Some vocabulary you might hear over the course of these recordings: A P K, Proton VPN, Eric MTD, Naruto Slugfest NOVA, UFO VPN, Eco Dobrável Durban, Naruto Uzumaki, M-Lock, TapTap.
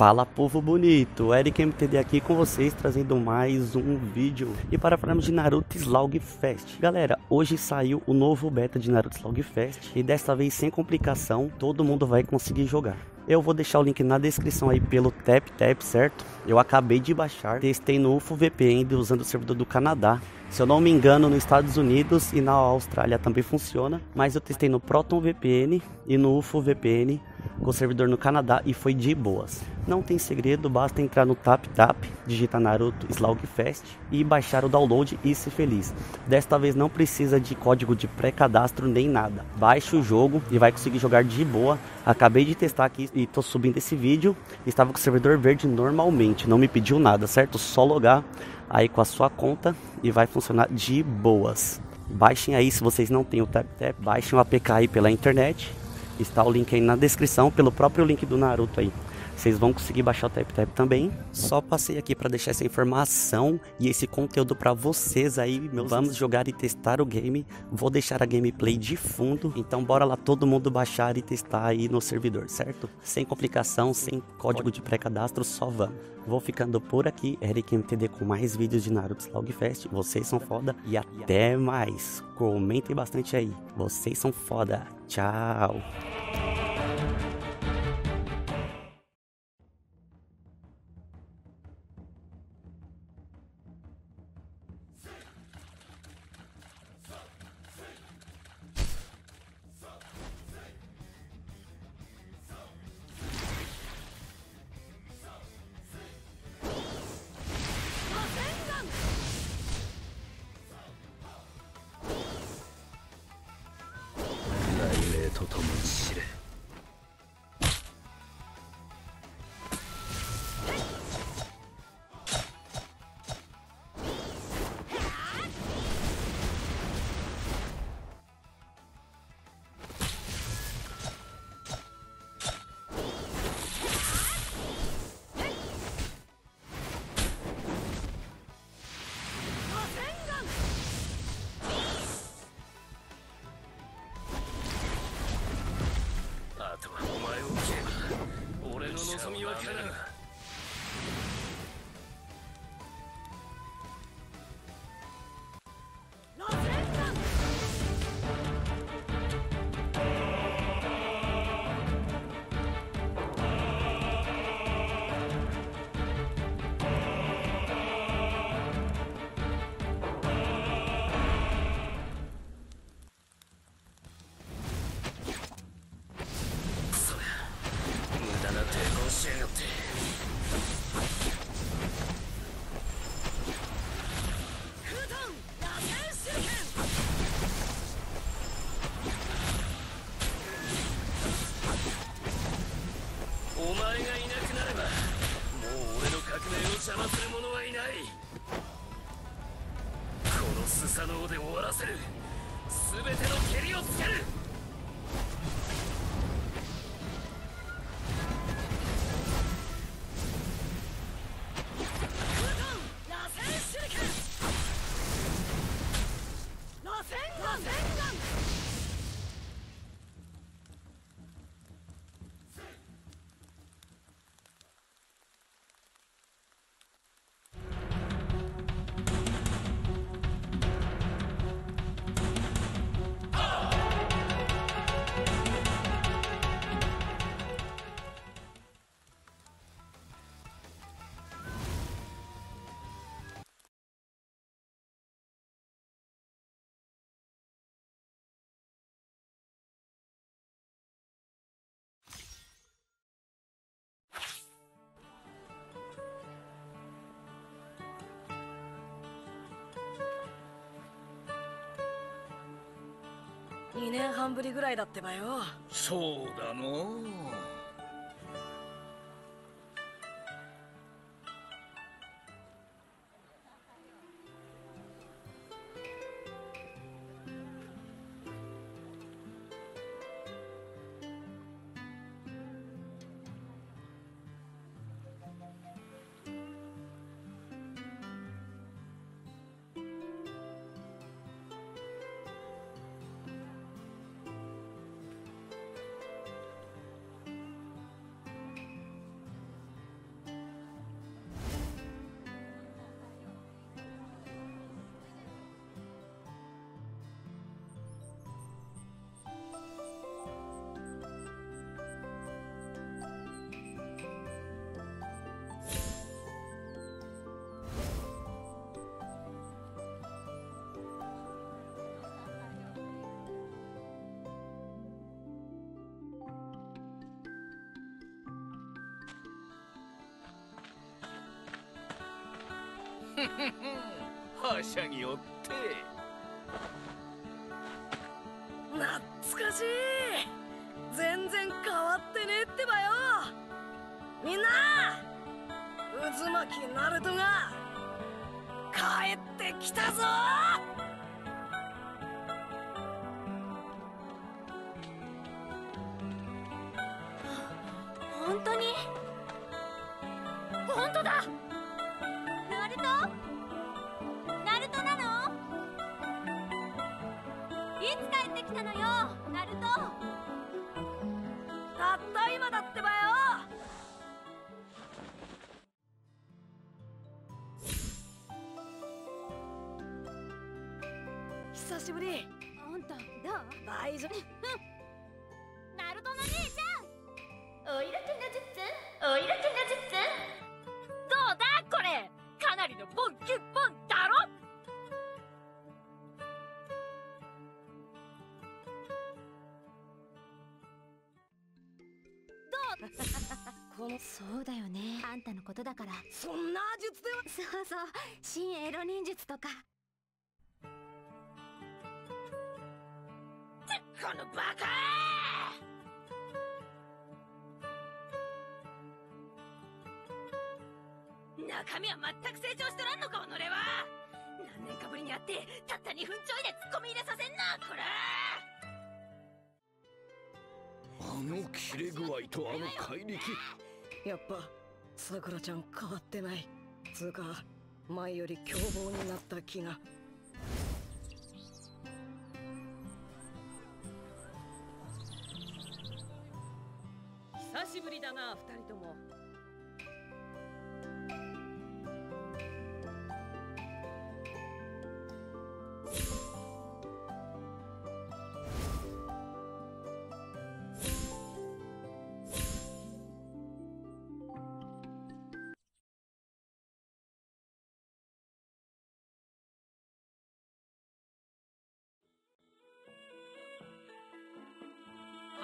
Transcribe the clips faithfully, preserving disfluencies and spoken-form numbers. Fala povo bonito, Eric M T D aqui com vocês trazendo mais um vídeo e para falarmos de Naruto Slugfest. Galera, hoje saiu o novo beta de Naruto Slugfest e desta vez sem complicação, todo mundo vai conseguir jogar. Eu vou deixar o link na descrição aí pelo TapTap, certo? Eu acabei de baixar, testei no U F O V P N usando o servidor do Canadá. Se eu não me engano, nos Estados Unidos e na Austrália também funciona, mas eu testei no Proton V P N e no U F O V P N com o servidor no Canadá e foi de boas. Não tem segredo, basta entrar no TapTap, digitar Naruto Slugfest e baixar o download e ser feliz. Desta vez não precisa de código de pré-cadastro nem nada. Baixa o jogo e vai conseguir jogar de boa. Acabei de testar aqui e tô subindo esse vídeo. Estava com o servidor verde normalmente, não me pediu nada, certo? Só logar aí com a sua conta e vai funcionar de boas. Baixem aí, se vocês não têm o TapTap, baixem o A P K aí pela internet. Está o link aí na descrição, pelo próprio link do Naruto aí. Vocês vão conseguir baixar o TapTap também. Só passei aqui para deixar essa informação e esse conteúdo para vocês aí, meus. Vamos jogar e testar o game. Vou deixar a gameplay de fundo. Então bora lá todo mundo baixar e testar aí no servidor, certo? Sem complicação, sem código de pré-cadastro, só vamos. Vou ficando por aqui. Eric M T D com mais vídeos de Naruto Slugfest. Vocês são foda e até mais. Comentem bastante aí. Vocês são foda. Tchau. two年半ぶりぐらいだってばよ。そうだの。はしゃぎおって。懐かしい。全然変わってねえってばよ。みんな、渦巻きナルトが帰ってきたぞ。本当に？本当だ。ナルト？ナルトなの？いつ帰ってきたのよ、ナルト。たった今だってばよ。久しぶり。あんたどう？大丈夫。ナルトの姉ちゃん。おいらちの術、おいらちの術。どうだこれ？かなりのボンキュッボンだろ？そうだよね、あんたのことだから。そんな術では。そうそう、新エロ忍術とか。このバカー。中身は全く成長してらんのか、おのれは。何年かぶりに会ってたったにふんちょいで突っ込み入れさせんな、こら。あの切れ具合とあの怪力、やっぱさくらちゃん変わってない。つうか前より凶暴になった気が。久しぶりだな、二人とも。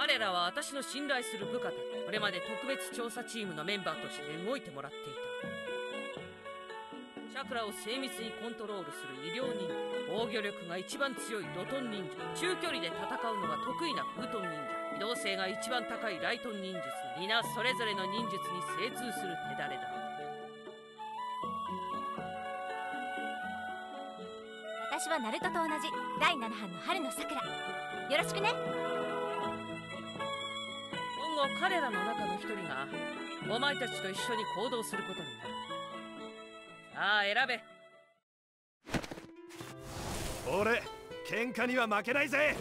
彼らは私の信頼する部下だ。これまで特別調査チームのメンバーとして動いてもらっていた。チャクラを精密にコントロールする医療忍者、防御力が一番強いドトン忍者、中距離で戦うのが得意なフートン忍者、移動性が一番高いライトン忍術、皆それぞれの忍術に精通する手だれだ。私はナルトと同じだいなな班の春のさくら。よろしくね。彼らの中の一人がお前たちと一緒に行動することになる。ああ、選べ。俺、喧嘩には負けないぜ。